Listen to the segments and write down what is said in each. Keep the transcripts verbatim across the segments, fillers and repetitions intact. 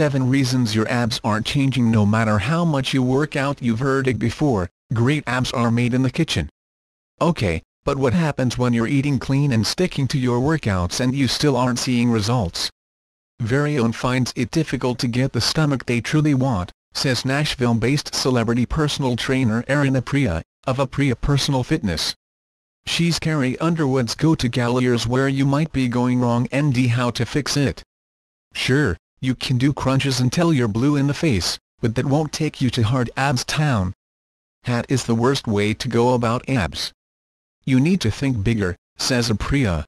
seven Reasons Your Abs Aren't Changing No Matter How Much You Work Out. You've heard it before, great abs are made in the kitchen. Okay, but what happens when you're eating clean and sticking to your workouts and you still aren't seeing results? Varian finds it difficult to get the stomach they truly want, says Nashville-based celebrity personal trainer Erin Oprea, of Apriya Personal Fitness. She's Carrie Underwood's go-to gal. Here's where you might be going wrong and how to fix it. Sure, you can do crunches until you're blue in the face, but that won't take you to hard abs town. That is the worst way to go about abs. You need to think bigger, says Oprea.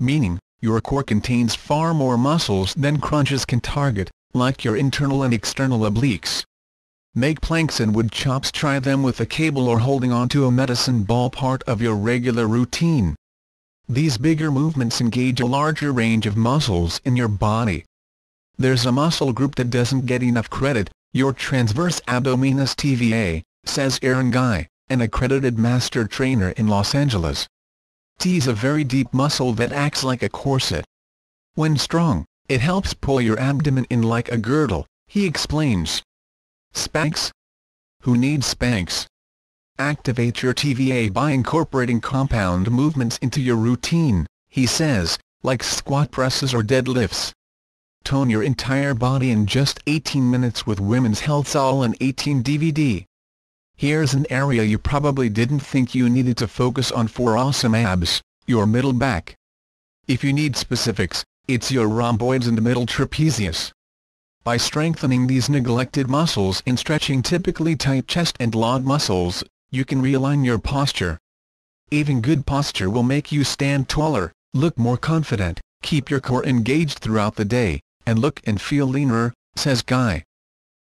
Meaning, your core contains far more muscles than crunches can target, like your internal and external obliques. Make planks and wood chops, try them with a cable or holding onto a medicine ball, part of your regular routine. These bigger movements engage a larger range of muscles in your body. There's a muscle group that doesn't get enough credit, your transverse abdominis T V A, says Aaron Guy, an accredited master trainer in Los Angeles. T's a very deep muscle that acts like a corset. When strong, it helps pull your abdomen in like a girdle, he explains. Spanx? Who needs Spanx? Activate your T V A by incorporating compound movements into your routine, he says, like squat presses or deadlifts. Tone your entire body in just eighteen minutes with Women's Health's All in eighteen D V D. Here's an area you probably didn't think you needed to focus on for awesome abs, your middle back. If you need specifics, it's your rhomboids and middle trapezius. By strengthening these neglected muscles and stretching typically tight chest and lat muscles, you can realign your posture. Even good posture will make you stand taller, look more confident, keep your core engaged throughout the day, and look and feel leaner, says Guy.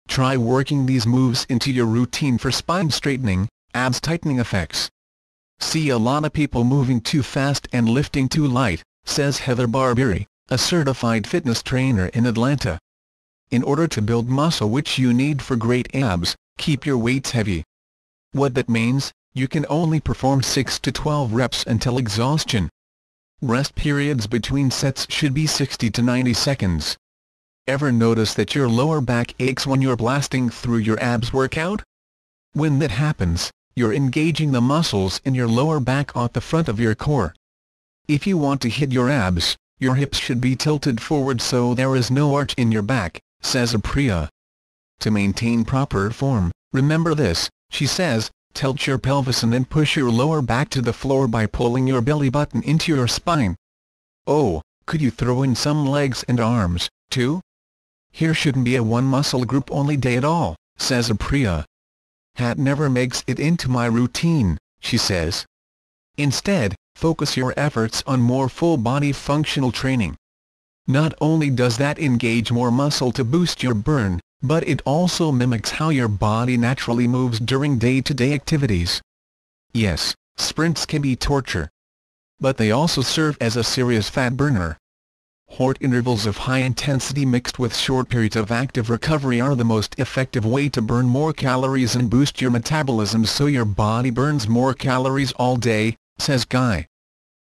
Try working these moves into your routine for spine straightening, abs tightening effects. See a lot of people moving too fast and lifting too light, says Heather Barbieri, a certified fitness trainer in Atlanta. In order to build muscle, which you need for great abs, keep your weights heavy. What that means, you can only perform six to twelve reps until exhaustion. Rest periods between sets should be sixty to ninety seconds. Ever notice that your lower back aches when you're blasting through your abs workout? When that happens, you're engaging the muscles in your lower back at the front of your core. If you want to hit your abs, your hips should be tilted forward so there is no arch in your back, says Oprea. To maintain proper form, remember this, she says, tilt your pelvis and then push your lower back to the floor by pulling your belly button into your spine. Oh, could you throw in some legs and arms, too? Here shouldn't be a one-muscle group only day at all, says Oprea. That never makes it into my routine, she says. Instead, focus your efforts on more full-body functional training. Not only does that engage more muscle to boost your burn, but it also mimics how your body naturally moves during day-to-day activities. Yes, sprints can be torture. But they also serve as a serious fat burner. H I I T intervals of high intensity mixed with short periods of active recovery are the most effective way to burn more calories and boost your metabolism so your body burns more calories all day, says Guy.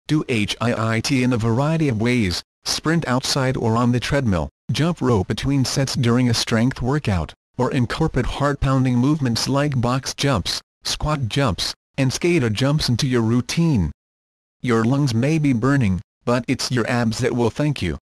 Do H I I T in a variety of ways, sprint outside or on the treadmill, jump rope between sets during a strength workout, or incorporate heart-pounding movements like box jumps, squat jumps, and skater jumps into your routine. Your lungs may be burning, but it's your abs that will thank you.